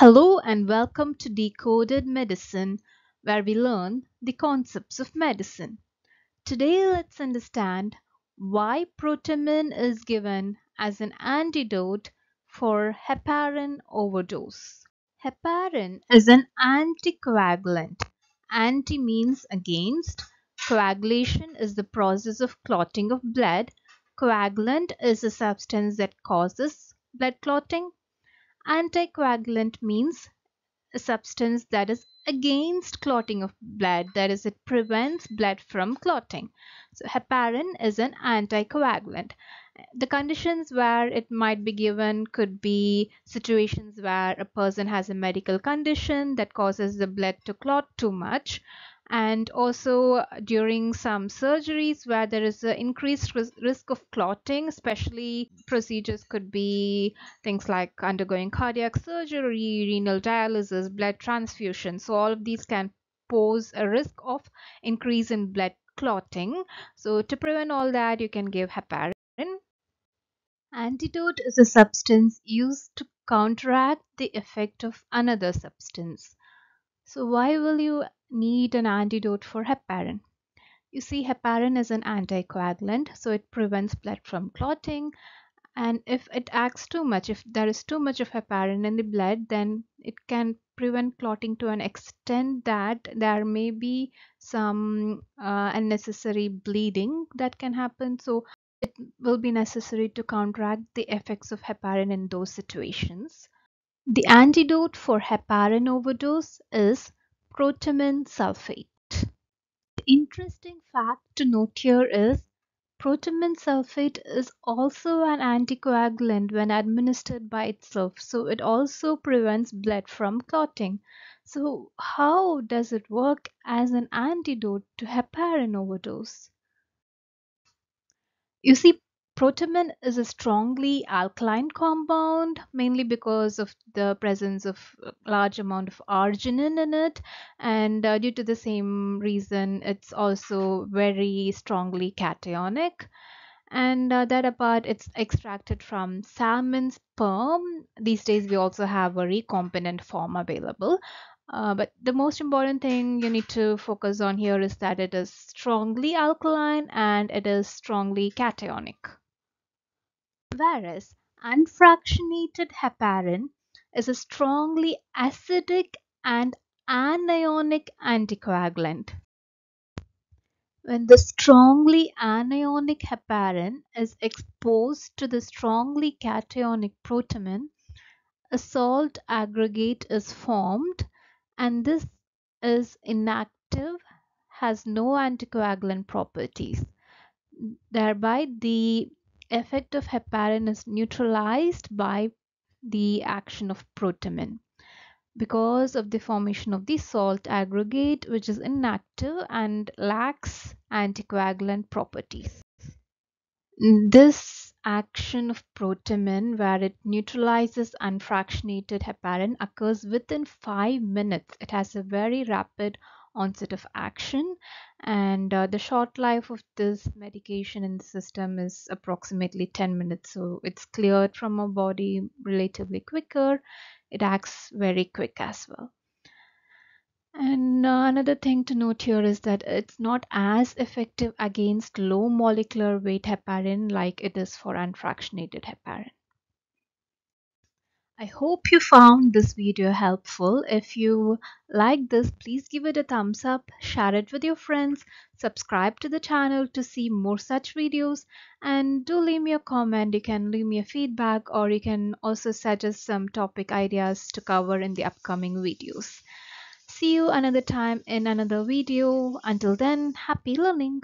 Hello and welcome to Decoded Medicine, where we learn the concepts of medicine. Today let's understand why protamine is given as an antidote for heparin overdose. Heparin is an anticoagulant. Anti means against. Coagulation is the process of clotting of blood. Coagulant is a substance that causes blood clotting. Anticoagulant means a substance that is against clotting of blood, that is, it prevents blood from clotting. So heparin is an anticoagulant. The conditions where it might be given could be situations where a person has a medical condition that causes the blood to clot too much, and also during some surgeries where there is an increased risk of clotting. Especially procedures could be things like undergoing cardiac surgery, renal dialysis, blood transfusion. So all of these can pose a risk of increase in blood clotting. So to prevent all that, you can give heparin. Antidote is a substance used to counteract the effect of another substance. So why will you need an antidote for heparin? You see, heparin is an anticoagulant, so it prevents blood from clotting. And if it acts too much, if there is too much of heparin in the blood, then it can prevent clotting to an extent that there may be some unnecessary bleeding that can happen. So it will be necessary to counteract the effects of heparin in those situations. The antidote for heparin overdose is protamine sulfate. The interesting fact to note here is protamine sulfate is also an anticoagulant when administered by itself, so it also prevents blood from clotting. So how does it work as an antidote to heparin overdose? You see, protamine is a strongly alkaline compound, mainly because of the presence of a large amount of arginine in it, and due to the same reason it's also very strongly cationic. And that apart, it's extracted from salmon sperm. These days we also have a recombinant form available, but the most important thing you need to focus on here is that it is strongly alkaline and it is strongly cationic. Whereas unfractionated heparin is a strongly acidic and anionic anticoagulant. When the strongly anionic heparin is exposed to the strongly cationic protamine, a salt aggregate is formed, and this is inactive, has no anticoagulant properties. Thereby, the effect of heparin is neutralized by the action of protamine because of the formation of the salt aggregate, which is inactive and lacks anticoagulant properties. This action of protamine, where it neutralizes unfractionated heparin, occurs within 5 minutes. It has a very rapid onset of action, and the short life of this medication in the system is approximately 10 minutes, so it's cleared from our body relatively quicker. It acts very quick as well. And another thing to note here is that it's not as effective against low molecular weight heparin like it is for unfractionated heparin. I hope you found this video helpful. If you like this, please give it a thumbs up, share it with your friends, subscribe to the channel to see more such videos, and do leave me a comment. You can leave me a feedback, or you can also suggest some topic ideas to cover in the upcoming videos. See you another time in another video. Until then, happy learning!